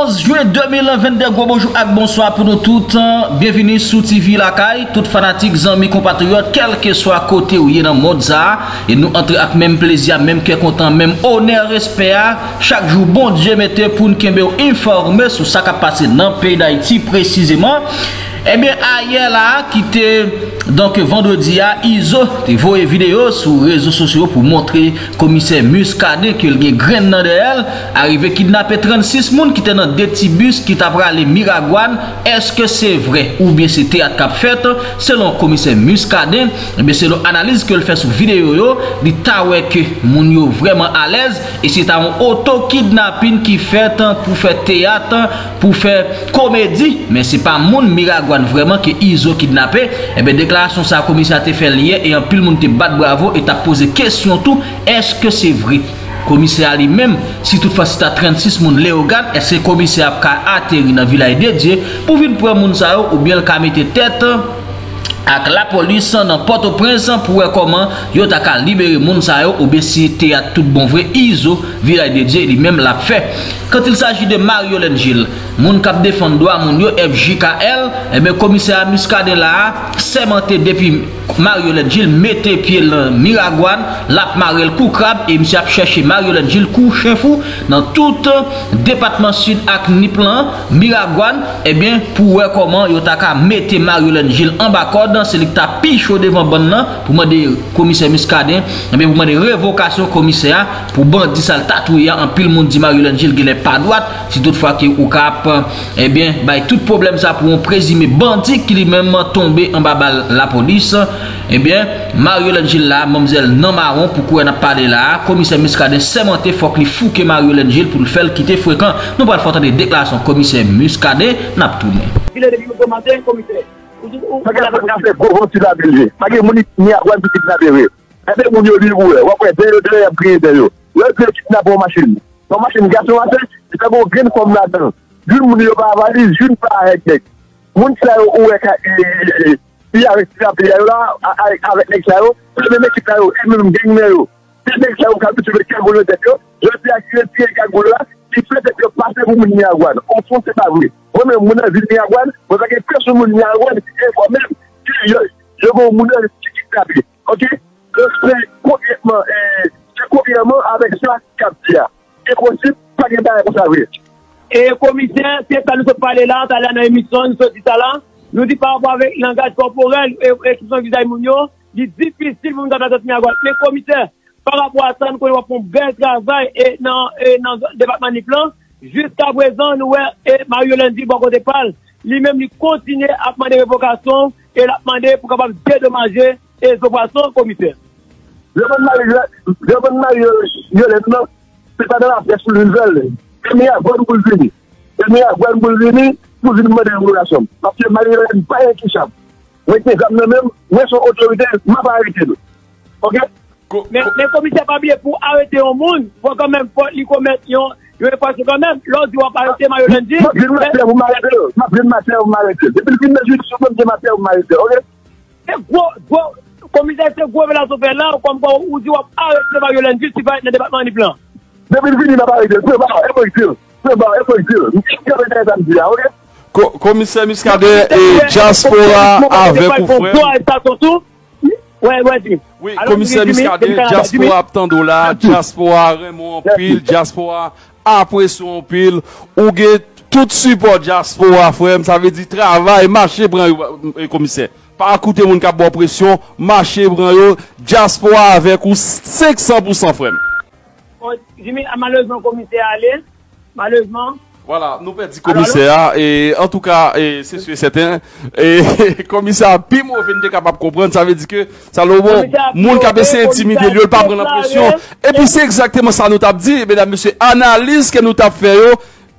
11 juin 2022, bonjour et bonsoir pour nous tous. Bienvenue sur TV Lakay, tout fanatiques, amis, compatriotes, quel que soit côté où il dans le monde. Et nous entrons avec même plaisir, même que content, même honneur, respect. Chaque jour, bon Dieu mettez pour nous informer sur ce qui a passé dans le pays d'Haïti précisément. Eh bien, Ariel a quitté donc vendredi à Iso, tu vois une vidéo sur les réseaux sociaux pour montrer commissaire Muscadin que le grain dans elle arrivé kidnapper 36 moun qui étaient dans des petits bus qui t'a aller Miragouane. Est-ce que c'est vrai ou bien c'est théâtre qu'a fait selon commissaire Muscadin? Eh bien, selon analyse que le fait sur vidéo yo, dit tawe que moun yo vraiment à l'aise et c'est un auto kidnapping qui fait pour faire théâtre, pour faire comédie, mais c'est pas moun Miragouane vraiment que Iso kidnappé. Et bien déclaration ça commissaire te fait lier et en pile monde te bat bravo et t'a posé question tout, est-ce que c'est vrai? Commissaire lui-même, si toutefois c'est à 36 moun les regarde, est-ce que commissaire a atterri dans village de Dieu pour venir prendre moun ça ou bien le ka mette tête avec la police dans Port-au-Prince pour voir comment yo ta ka libérer moun sa yo ou bien si te a tout bon vrai Iso village de Dieu lui-même l'a fait. Quand il s'agit de Marie Yolène Gilles, mon cap défend droit mon yo FJKL, et bien commissaire Muscadin là sémenté depuis Marie Yolène Gilles mettez pied dans Miragouane, l'a marré le coup crabe et monsieur a cherché Marie Yolène Gilles coup chien fou dans tout département sud ak ni plan Miragouane, et bien pour voir comment yo ta ka mettre Marie Yolène Gilles en bas corde. C'est le t'a pichot devant bon pour demander commissaire Muscadin et bien pour demander révocation commissaire pour bandit ça tatoué en pile monde dit Marie Yolène Gilles n'est pas droite si toutefois que au cap et bien bah tout problème ça pour un présumé bandit qui lui-même tombé en bas la police et bien Marie Yolène Gilles là mademoiselle non marron pour quoi n'a parlé là commissaire Muscadin sémenté faut qu'il fou que Marie Yolène Gilles pour le faire quitter fréquent nous pas faire des déclarations commissaire Muscadin n'a pas tourné. Qui fait que passer pour Miragouane. Au fond, c'est pas vrai. Moi-même, mon avis Miragouane, vous avez personne pour Miragouane, et moi-même, je vais mon avis qui ok? Je fais concrètement, avec ça, Capia. Et possible, pas de barrière pour ça, oui. Et commissaire, c'est ça, nous sommes parlé là, nous allons dans l'émission, nous sommes dit ça là, nous dit par rapport avec langage corporel et expression visage mounio, il est difficile pour nous d'avoir cette Miragouane. Les commissaires, par rapport à ça, nous avons fait un bel travail et dans le département du plan. Jusqu'à présent, nous avons Marie Yolène Gilles, bon côté parle, lui-même, il continue à demander révocation et à demander pour capable de dédommager les opérations commissaires. Je demande Marie Yolène, c'est pas dans la presse pour le nouvelle. C'est mieux à bonne boulevini. C'est mieux à bonne boulevini pour une mode de relation. Parce que Marie Yolène n'est pas inquiétable. Moi, je suis comme nous-mêmes, moi, son autorité, je ne vais pas arrêter. OK? Mais les commissaires papier pour arrêter un monde, il faut quand même les commettre. Je vais passer quand même. L'autre, il va pas arrêter Marie Yolène Gilles. Je vais m'arrêter, vous m'arrêtez. Depuis le film de justice, je vais m'arrêter, vous m'arrêtez. OK? C'est gros. Commissaire, c'est gros, mais là, on fait là, comme quoi, on dit, on va arrêter Marie Yolène Gilles, si va être dans le département du plan. Depuis le film, il va pas arrêter. C'est bon, il faut le dire. Je vais m'arrêter, ça me dit, OK? Commissaire Muscadin et Diaspora avec vous, frère. Oui, commissaire Muscadin, Diaspora Aptandola, Diaspora Raymond Pile, Diaspora après son pile, ou get tout support Diaspora, frère, ça veut dire travail, marché, commissaire. Pas écouter mon cap de pression, marché, branle, Diaspora avec ou 500%, frère. Jimmy, malheureusement, commissaire, allez, malheureusement. Voilà, nous perdons commissaire, et en tout cas, c'est sûr et certain, et commissaire, plus mauvais n'est capable de comprendre, ça veut dire que, ça le bon, moun ka bese intimidé, lui, pas prendre la pression, et puis c'est exactement ça nous t'a dit, mesdames, messieurs, analyse que nous t'a fait,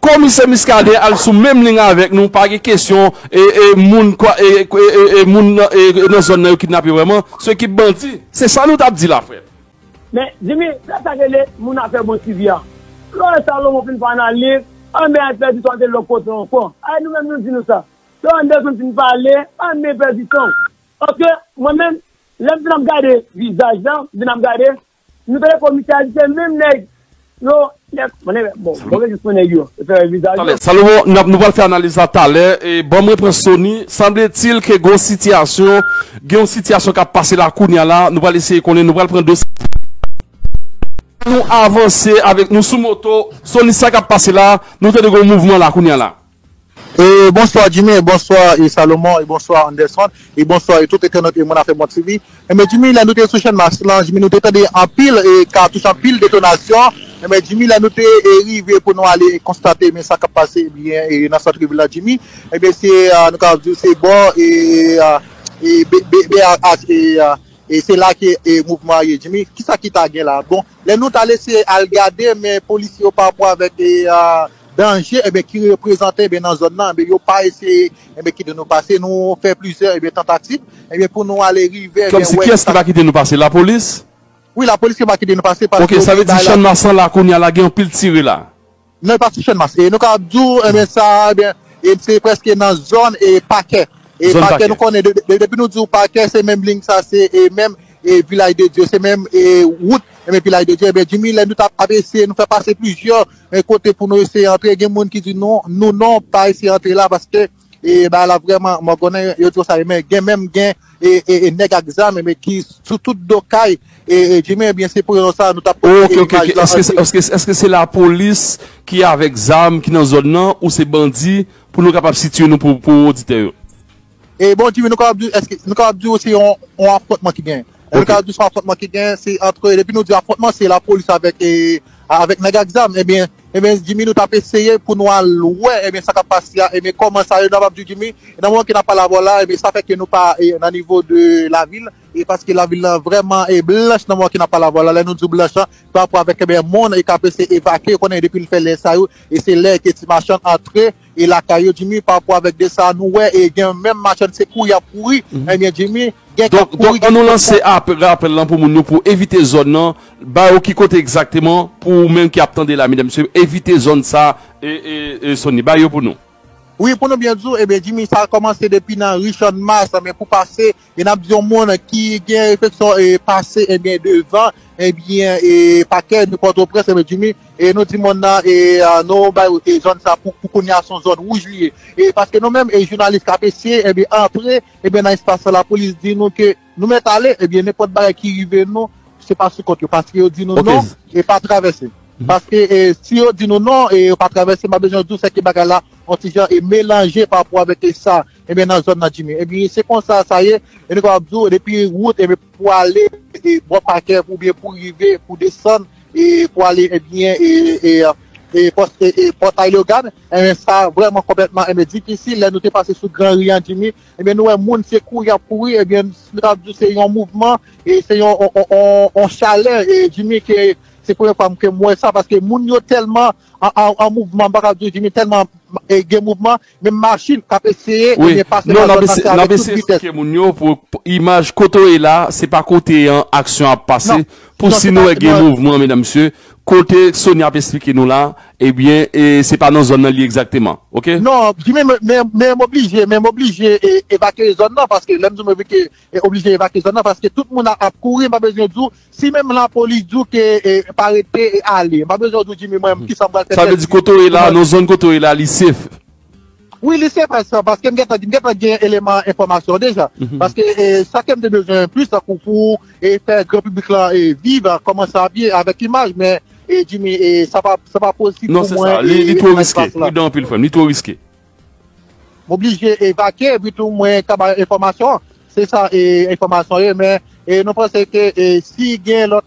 commissaire Muscadin, elle sous même ligne avec nous, pas de question, et moun, quoi, et moun, et nos zones kidnappés vraiment, ceux qui bandit, c'est ça nous t'a dit là, frère. Mais, Jimmy, ça t'a dit, moun a fait bon suivant. L'autre salon, on fait une analyse, on met à perdre du temps de l'autre côté encore. Nous-mêmes, nous disons ça. Si on ne parler, on met à perdre du temps. Parce que moi-même, je me regarde le visage, je me regarde, nous avons le commissaire, même les Salomon, nous allons faire analyse à l'heure et bon réponse Sony. Semble-t-il que une situation qui a passé la Kounia là, nous allons essayer qu'on nous allons prendre dossier. Nous avancer avec nous sous moto, Sony ça qui a passé là, nous avons un mouvement la Kounia là. Et bonsoir Jimmy, et bonsoir et Salomon, et bonsoir Anderson, et bonsoir et tout éternel et mon affaire mon TV. Et mais Jimmy, la noté sur chaîne Maslan, Jimmy nous détendait en pile et cartouche en pile détonation. Et mais Jimmy, la noté est arrivé pour nous aller constater mais ça qui a passé bien et dans cette rive là Jimmy. Et bien c'est nous avons dit c'est bon et c'est là que le mouvement est Jimmy. Qui ça qui t'a gagné là? Bon, les nous t'a laissé à regarder mais policiers par rapport avec danger et bien qui représentait bien dans zone là mais yo pas essayer et bien qui de nous passer nous fait plusieurs et bien tentatives et bien pour nous aller river comme si qui est-ce qui va quitter nous passer la police oui la police qui va quitter nous passer parce que OK ça veut dire Sean Massan là qu'on y a la guerre pile tiré là non pas Sean Massan et nous cap dou et bien ça bien et c'est presque dans zone et paquet et paquet nous connaît depuis nous dit paquet c'est même ligne ça c'est et même et village de Dieu c'est même et route et village de Dieu et bien Jimmy là nous avons essayé nous faire passer plusieurs côtés pour nous essayer d'entrer il y a des gens qui disent non nous non pas essayer d'entrer là parce que et bah là vraiment moi connais yo tout ça mais même gain et nèg examen mais qui sous tout docaille et Jimmy bien c'est pour ça nous tapons OK est-ce que c'est la police qui avec ZAM qui dans zone là ou c'est bandit pour nous capable situer nous pour auditeur et bon Jimmy nous capable est-ce que nous capable aussi on affrontement qui gagne. Le cas du affrontement qui gagne, c'est entre, depuis nous du affrontement, c'est la police avec Nagazam. Eh bien, Jimmy, nous tapons essayé pour nous aller loin, eh bien, ça a passé, eh bien, comment ça, nous avons dit Jimmy, et dans le moment qu'il n'a pas la voie là, eh bien, ça fait que nous pas, au niveau de la ville, et parce que la ville là, vraiment est blanche, dans le moment qu'il n'a pas la voie là, nous du blanche, par rapport avec, eh bien, monde, et capable s'est évacué, qu'on est depuis le fait les saillots, et c'est là que ces machins entrés, et la caillou Jimmy, par rapport avec des sanouais, et même machin, c'est couille à pourri, eh bien, Jimmy, Donc, on nous lance rappel pour nous pour éviter zone, bah, qui côté exactement, pour même qui attendait là, mesdames et messieurs, éviter zone ça, et Sony, bah, pour nous. Oui, pour nous, bien sûr, eh bien, Jimmy, ça a commencé depuis dans Richard Mars, mais pour passer, il y a un monde qui a réflexion et passer, eh bien, devant, eh bien, et paquet de Port-au-Prince, eh bien, Jimmy, et nous, Timona, et nous, bah, et zone ça, pour qu'on y a son zone rouge, lié. Et parce que nous-mêmes, les journalistes KPC, eh bien, après, eh bien, dans l'espace, la police dit nous que nous mettons aller, eh bien, n'importe quoi qui arrive, nous, c'est pas ce côté, parce qu'ils disent nous non, et pas traverser. Parce que si on dit non, non, et on pas traverser, ma besoin de c'est que bagage là, on est mélangé par rapport avec ça, et bien dans la zone de Jimmy. Et bien c'est comme ça, ça y est, et nous avons depuis route, et bien pour aller, bon paquet, ou bien pour arriver, pour descendre, et pour aller, et bien, et portail Logan, et bien ça vraiment complètement, et bien difficile, là nous sommes passé sur Grand Rian Jimmy, et bien nous, un monde c'est courir pourri, et bien nous avons c'est un mouvement, et c'est un chalet, et Jimmy qui est. C'est pour ça que moi ça parce que moun yo tellement en mouvement bagage Jimmy tellement gain mouvement même machine qui a essayé et passer dans la vitesse que moun yo pour image côté là c'est pas côté en action à passer pour si nous gain mouvement mesdames messieurs côté Sonia a expliqué nous là eh bien et c'est pas dans zone là exactement OK non Jimmy même obligé évacuer zone là parce que l'homme nous veut que obligé évacuer zone là parce que tout le monde a couru pas besoin de si même la police dit que pas arrêter et aller pas besoin de Jimmy moi qui s'embrasse ça veut dire côté là nos zones côté là lycée. Oui, les CFS, parce que nous avons des éléments d'information déjà. Parce que ça, nous avons besoin plus pour faire grand public vivre, commencer à vivre avec l'image, mais Jimmy, ça ne va pas possible. Non, c'est ça, il est trop risqué. Il est trop risqué. Obligé d'évacuer, puis tout le moins, information, c'est ça, information, mais nous pensons que si il y a l'autre.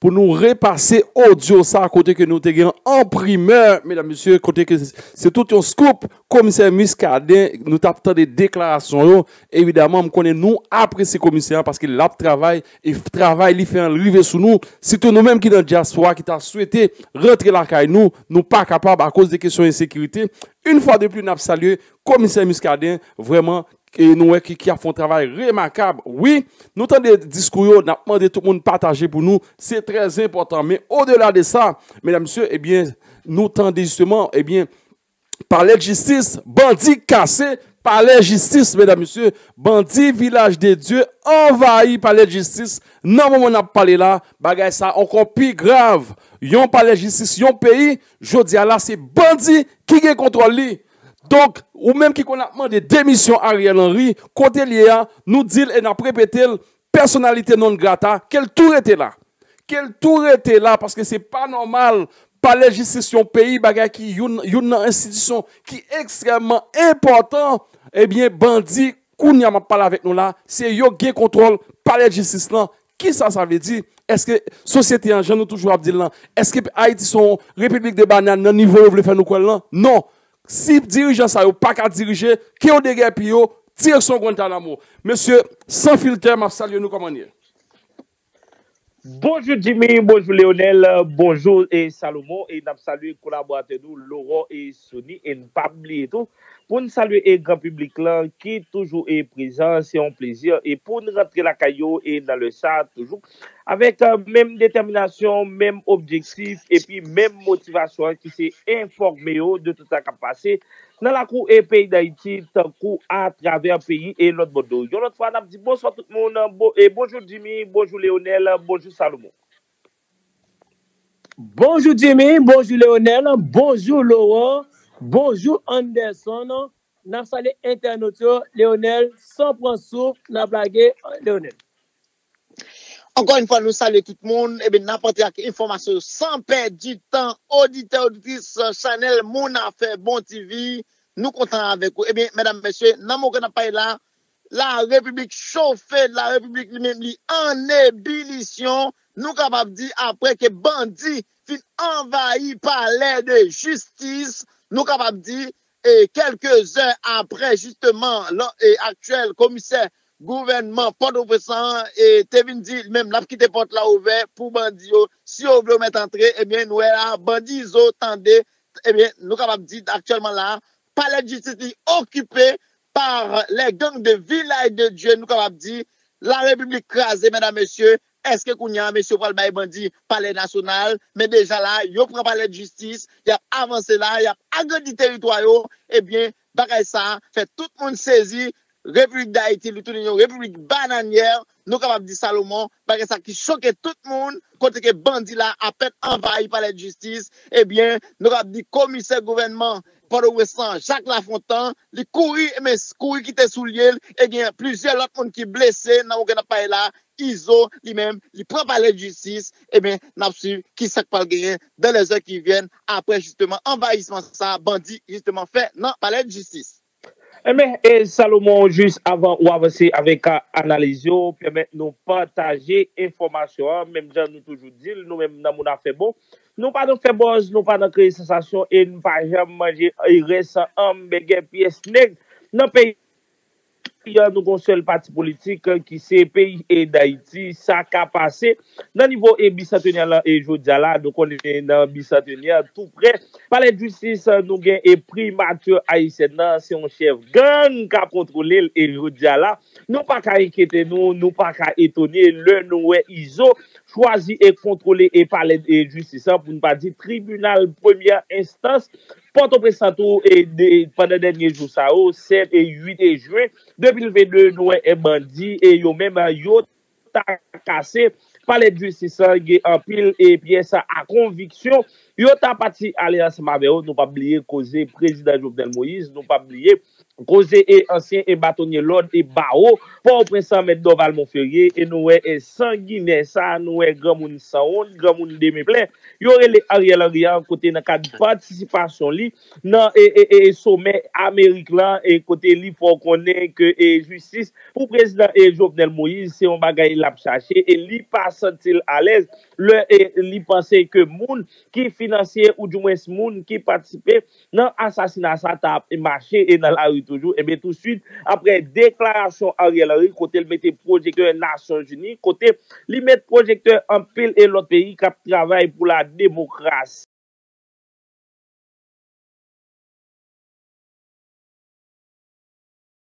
Pour nous repasser audio ça à côté que nous te gagnons en primeur mesdames messieurs côté que c'est tout un scoop commissaire Muscadin nous tapons des déclarations évidemment on connaît nous apprécier commissaire parce que l'a travail et travail il fait un rivet sous nous surtout nous mêmes qui dans diaspora qui t'a souhaité rentrer la caille nous pas capable à cause des questions d'insécurité une fois de plus n'a salué commissaire Muscadin vraiment et nous qui a fait un travail remarquable. Oui, nous avons des discours, nous avons demandé tout le monde partager pour nous. C'est très important. Mais au-delà de ça, mesdames et messieurs, eh bien, nous tendons justement, eh bien, par la justice, bandits cassés, palais justice, mesdames, messieurs, bandit village de Dieu, envahi palais justice, non, on a parlé là, bagay ça, encore plus grave, yon palais justice, yon pays, jodi à là, c'est bandit qui est contrôlé. Donc, ou même qui qu'on a demandé démission Ariel Henry, côté lié, nous dit et n'a répété, personnalité non grata, quel tour était là? Quel tour était là? Parce que c'est pas normal. Palais justice, yon pays, bagay qui, une institution qui est extrêmement important, eh bien, bandit, kounya m'a parlé avec nous là, c'est yon qui contrôle palais justice là. Qui ça, ça veut dire? Est-ce que société en jeune nous toujours abdil là? Est-ce que Haïti son république de banane, nan niveau où vous faire nous quoi là? Non. Si dirigeant ça, yon pas qu'à diriger, qui yon dégage pi yon, tire son Guantanamo. Monsieur, sans filtre, m'a salué nous comment dire. Bonjour Jimmy, bonjour Léonel, bonjour et Salomon, et nous saluons les collaborateurs, Laurent et Sony, et nous pas oublier tout. Pour nous saluer le grand public là, qui toujours est présent, c'est un plaisir, et pour nous rentrer la caillou et dans le SAT, toujours, avec même détermination, même objectif, et puis même motivation, qui s'est informé de tout ça qui a passé dans la cour et pays d'Haïti, à travers le pays et l'autre bordeaux. Une autre fois, on a dit bonsoir tout le monde, et bonjour Jimmy, bonjour Léonel, bonjour Salomon. Bonjour Jimmy, bonjour Léonel, bonjour Laurent, bonjour Anderson, nous saluons internautes, Léonel, sans prendre souffle, nous blagué Léonel. Encore une fois, nous saluons tout le monde, et bien n'importe quelle information sans perdre du temps, auditeurs, auditrices, Chanel, Mon Affaire, Bon TV, nous comptons avec vous. Eh bien, mesdames, messieurs, nous n'avons pas là, la République chauffée, la République lui-même, en ébullition, nous sommes capables de dire après que bandit fut envahi par l'aide de justice, nous sommes capables de dire, et quelques heures après, justement, l'actuel commissaire gouvernement Port-au-Prince et Tevin dit même là qui te porte là ouvert pour bandit si on veut mettre entrée et eh bien nous là bandit zo tendez et eh bien nous capable dit actuellement là palais de justice occupé par les gangs de village de Dieu nous capable dit la République crasée mesdames messieurs est-ce que kounya monsieur pral bay bandit palais national mais déjà là yo prend palais de justice y a avancé là y a agrandi territoire et eh bien bagay ça fait tout le monde saisir République d'Haïti, République bananière, nous capables de dire Salomon, parce que ça qui choque tout le monde, quand que bandit là, à peine envahi par la justice, eh bien, nous capables de dire commissaire gouvernement, Port-au-Prince, Jacques Lafontaine, les courir, mais courir qui était soulié, eh bien, plusieurs autres monde qui blessés, nous avons pas là, Iso, lui-même, il prend par la justice, eh bien, nous avons su qui s'est gagné dans les heures qui viennent, après justement, envahissement, ça, bandit, justement, fait, non, par la justice. Mais et Salomon, juste avant ou avancer avec l'analyse, permet nous partager information. Même gens nous toujours dit, nous-mêmes, nous avons fait bon. Nous pas nous faire bon, nous pas nous créer sensation et nous pas jamais manger reste en bégué pièce nègre. Dans le pays, nous avons un seul parti politique qui c'est pays et d'Haïti, ça qui a passé. Dans le niveau et bicentenaire et Jodiala, donc on est dans bicentenaire tout près. Par la justice, nous avons un primature haïtien, c'est un chef gang qui a contrôlé et Jodiala. Nous pas qu'à inquiéter nous, nous pas qu'à étonner le noué ISO. Choisi et contrôlé et parler de justice, pour ne pas dire tribunal première instance, Port-au-Prince et pendant les derniers jours, 7 et 8 juin 2022, nous avons bandit et nous même cassé palais de justice en pile et pièce à conviction. Nous avons parti alliance Maveo, nous pas oublié causer président Jovenel Moïse, nous pas oublié causé et ancien et bâtonnier l'ordre et Bao, Port-au-Prince mettre Doval Montferrier et nous est sanguinaire ça, nous est grand moun saon, grand moun demi-plein. Yo relé Ariel Henry côté dans cadre participation li dans et sommet américain et côté li faut connaître que et justice pour président et Jovenel Moïse c'est un bagage l'a cherché et li pas senti à l'aise le et li penser que moun qui financier ou du moins moun qui participer dans assassinat ça t'a marché et dans la rue toujours, et bien tout de suite, après déclaration Ariel Henry, côté il mettait projecteur Nations Unies, côté il met projecteur en pile et l'autre pays qui travaille pour la démocratie.